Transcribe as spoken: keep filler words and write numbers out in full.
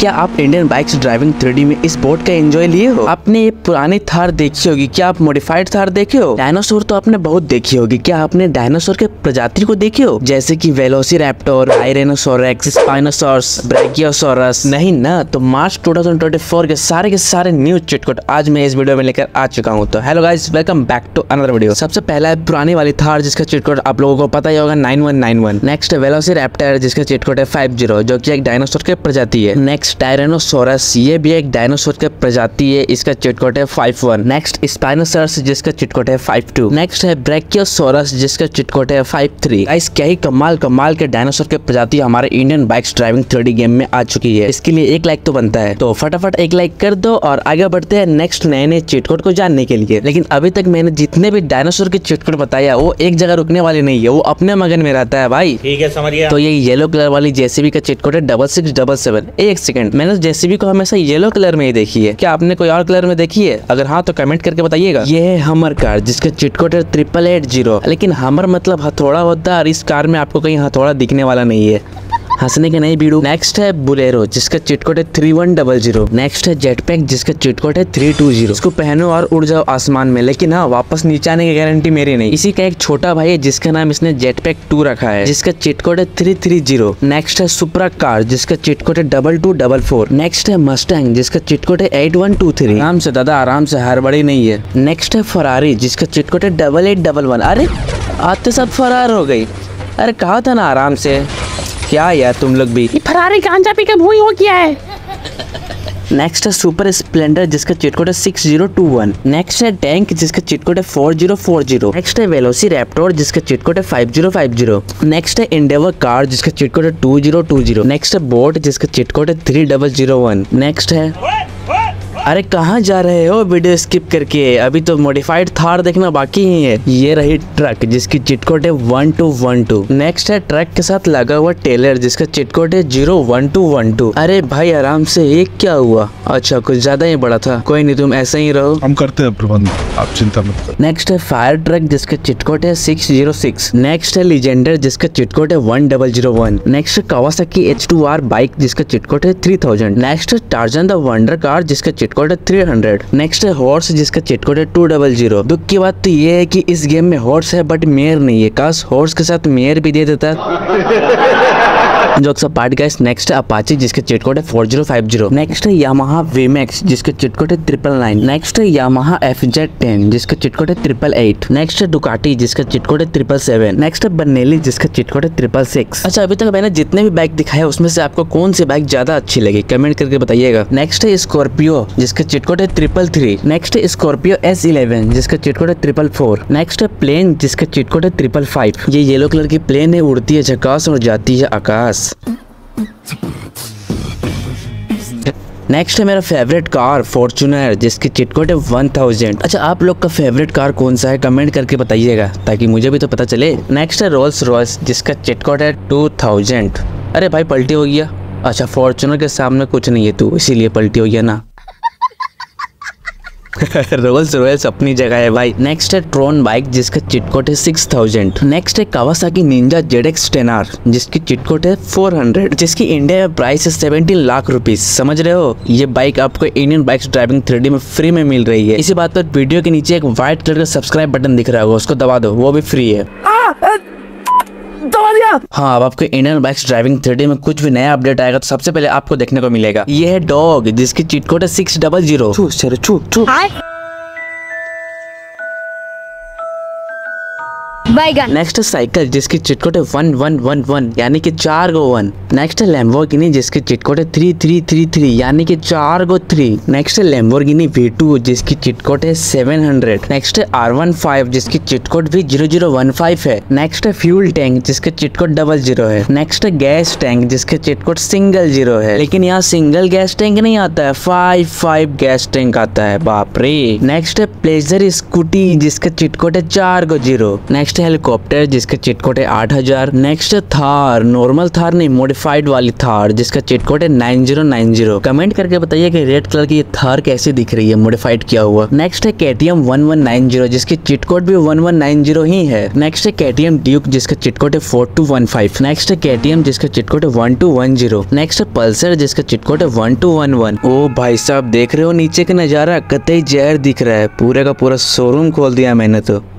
क्या आप Indian bikes driving three D में इस बोर्ड का एंजॉय लिए हो? आपने ये पुरानी थार देखी होगी, क्या आप मॉडिफाइड थार देखे हो? डायनासोर तो आपने बहुत देखी होगी, क्या आपने डायनासोर के प्रजाति को देखे हो जैसे कि वेलोसिरैप्टर, टाइरेनोसोरस, स्पाइनोसॉरस, ब्रैकियोसॉरस? नहीं ना। तो मार्च दो हज़ार चौबीस के सारे के सारे न्यूज चुटकुट आज मैं इस वीडियो में लेकर आ चुका हूँ। तो hello guys, welcome back to another video. सबसे पहला है पुरानी वाली थार जिसका चिटकुट आप लोगों को पता ही होगा nine one nine one. Next है वेलोसिरैप्टर जिसका चिटकुट है फाइव जीरो, जो की एक डायनासोर की प्रजाति है। नेक्स्ट टाइरेनोसोरस, ये भी एक डायनासोर की प्रजाति है, इसका चिटकुट है फाइव वन। नेक्स्ट स्पाइनोसॉरस जिसका चिटकुट है फाइव टू। नेक्स्ट है ब्रैकियोसॉरस जिसका चिटकुट है फाइव थ्री। गाइस क्या ही कमाल कमाल के डायनासोर के प्रजाति हमारे Indian bikes driving three D game में आ चुकी है। इसके लिए एक लाइक तो बनता है, तो फटाफट एक लाइक कर दो और आगे बढ़ते हैं नेक्स्ट नए नए चिटकोट को जानने के लिए। लेकिन अभी तक मैंने जितने भी डायनासोर के चिटकोट बताया वो एक जगह रुकने वाले नहीं है, वो अपने मगन में रहता है भाई, ठीक है समझिए। तो ये येलो कलर वाली जेसीबी का चिटकोट है डबल सिक्स डबल सेवन। एक सेकंड, मैंने जेसीबी को हमेशा येलो कलर में ही देखी है, क्या आपने कोई और कलर में देखी है? अगर हाँ तो कमेंट करके बताइएगा। ये है हमर कार जिसका चिटकोट है ट्रिपल एट जीरो। लेकिन हमर मतलब हथौड़ा होता है और इस कार में आपको कहीं हथौड़ा दिखने वाला नहीं है, हंसने के नहीं बीड़ू। नेक्स्ट है बोलेरो जिसका चिटकोट है three one double zero. Next है जेटपैक जिसका चिटकोट है थ्री टू जीरो। इसको पहनो और उड़ जाओ आसमान में, लेकिन हाँ वापस नीचे आने की गारंटी मेरी नहीं। इसी का एक छोटा भाई है जिसका नाम इसने जेटपैक टू रखा है, जिसका चिटकोट है थ्री थ्री जीरो। नेक्स्ट है सुप्रा कार जिसका चिटकोट है double two double four. Next है मस्टैंग जिसका चिटकोट है एट वन टू थ्री। आराम से दादा, आराम से, हड़बड़ी नहीं है। नेक्स्ट है फरारी जिसका चिटकोट है डबल एट डबल वन। अरे आते सब फरार हो गई, अरे कहा था ना आराम से, क्या यार तुम लोग भी। ये फरारी गांजा पी के भूई हो गया है। नेक्स्ट है सुपर स्प्लेंडर जिसका चिटकोट है six zero two one. Next है टैंक जिसका चिटकोट है four zero four zero. Next है वेलोसिरैप्टर जिसका चिटकोट है five zero five zero. Next है एंडेवर कार जिसका चिटकोट है two zero two zero. Next है बोट जिसका चिटकोट है three double zero one. Next है, अरे कहाँ जा रहे हो वीडियो स्किप करके, अभी तो मॉडिफाइड थार देखना बाकी ही है। ये रही ट्रक जिसकी चिटकोट है one two one two. Next है ट्रक के साथ लगा हुआ टेलर जिसका चिटकोट है zero one two one two. अरे भाई आराम से, ये क्या हुआ? अच्छा कुछ ज्यादा ही बड़ा था, कोई नहीं तुम ऐसे ही रहो, हम करते हैं प्रबंध, आप चिंता मत करो। नेक्स्ट है फायर ट्रक जिसका चिटकोट है सिक्स जीरो सिक्स। नेक्स्ट है लीजेंडर जिसका चिटकोट है one double zero one. Next है Kawasaki H two R bike जिसका चिटकोट है थ्री थाउजेंड। नेक्स्ट है टार्जन द वंडर कार जिसका चिटकोट है थ्री हंड्रेड। नेक्स्ट है हॉर्स जिसका चिटकोट है टू डबल जीरो। दुख की बात तो ये है कि इस गेम में हॉर्स है बट मेयर नहीं है, काश हॉर्स के साथ मेयर भी दे देता। जोक्स अपार्ट गाइस, नेक्स्ट है अपाची जिसका चिटकोट है four zero five zero. Next है यामाहा वीमैक्स जिसका चिटकोट है ट्रिपल नाइन। नेक्स्ट है यामाहा एफ जेड टेन जिसका चिटकोट है ट्रिपल एट। नेक्स्ट है डुकाटी जिसका चिटकोट है ट्रिपल सेवन। नेक्स्ट है बनेली जिसका चिटकोट है ट्रिपल सिक्स। अच्छा अभी तक मैंने जितने भी बाइक दिखाए उसमें से आपको कौन सी बाइक ज्यादा अच्छी लगी कमेंट करके बताइएगा। नेक्स्ट है स्कॉर्पियो जिसका चिटकोट है ट्रिपल थ्री। नेक्स्ट है स्कॉर्पियो एस इलेवन जिसका चिटकोट है ट्रिपल फोर। नेक्स्ट है प्लेन जिसका चिटकोट है ट्रिपल फाइव। ये येलो कलर की प्लेन है, उड़ती है झकास और जाती है आकाश। नेक्स्ट है मेरा फेवरेट कार फॉर्चूनर जिसकी चिटकोट है वन थाउजेंड। अच्छा आप लोग का फेवरेट कार कौन सा है कमेंट करके बताइएगा ताकि मुझे भी तो पता चले। नेक्स्ट है रोल्स रॉयस जिसका चिटकोट है टू थाउजेंड। अरे भाई पलटी हो गया, अच्छा फॉर्चूनर के सामने कुछ नहीं है तू, इसीलिए पलटी हो गया ना। रोल्स रॉयस अपनी जगह है भाई। नेक्स्ट है ट्रॉन बाइक जिसका चिटकोट है सिक्स थाउजेंड। नेक्स्ट है Kawasaki Ninja Z X ten R जिसकी चिटकोट है फोर हंड्रेड, जिसकी इंडिया में प्राइस है सत्रह लाख रुपीस, समझ रहे हो। ये बाइक आपको Indian bikes driving three D में फ्री में मिल रही है। इसी बात पर वीडियो के नीचे एक व्हाइट कलर का सब्सक्राइब बटन दिख रहा होगा, उसको दबा दो, वो भी फ्री है। हाँ अब आपको Indian bikes driving three D में कुछ भी नया अपडेट आएगा तो सबसे पहले आपको देखने को मिलेगा। ये है डॉग जिसकी चिटकोट है सिक्स डबल जीरो। छू सर छू छू बाइगन। नेक्स्ट है साइकिल जिसकी चिटकोट है वन वन वन वन, यानी कि चार गो वन। नेक्स्ट है लैम्बोर्गिनी जिसकी चिटकोट है थ्री थ्री थ्री थ्री, यानी कि चार गो थ्री। नेक्स्ट है लैम्बोर्गिनी वी टू जिसकी चिटकोट है सेवन हंड्रेड। नेक्स्ट है आर वन फाइव जिसकी चिटकोट भी जीरो जीरो वन फाइव है। नेक्स्ट है फ्यूल टैंक जिसकी चिटकोट डबल जीरो है। नेक्स्ट है गैस टैंक जिसकी चिटकोट सिंगल जीरो है, लेकिन यहाँ सिंगल गैस टैंक नहीं आता है, फाइव फाइव गैस टैंक आता है, बाप रे। नेक्स्ट है प्लेजर स्कूटी जिसका चिटकोट है चार गो जीरो। नेक्स्ट है हेलीकॉप्टर जिसका चिटकोट है आठ हजार। नेक्स्ट थार, नॉर्मल थार नहीं मॉडिफाइड वाली थार जिसका चिटकोट है nine zero nine zero. Comment करके बताइए कि रेड कलर की ये थार कैसी दिख रही है मॉडिफाइड किया हुआ। नेक्स्ट है KTM one one nine zero जिसकी चिटकोट भी वन वन नाइन जीरो ही है। नेक्स्ट है केटीएम ड्यूक जिसका चिटकोट है four two one five. Next है केटीएम जिसका चिटकोट है one two one zero. Next है पल्सर जिसका चिटकोट है वन टू वन वन। ओ भाई साहब, देख रहे हो नीचे का नजारा, कतई जहर दिख रहा है, पूरे का पूरा शोरूम खोल दिया मैंने तो।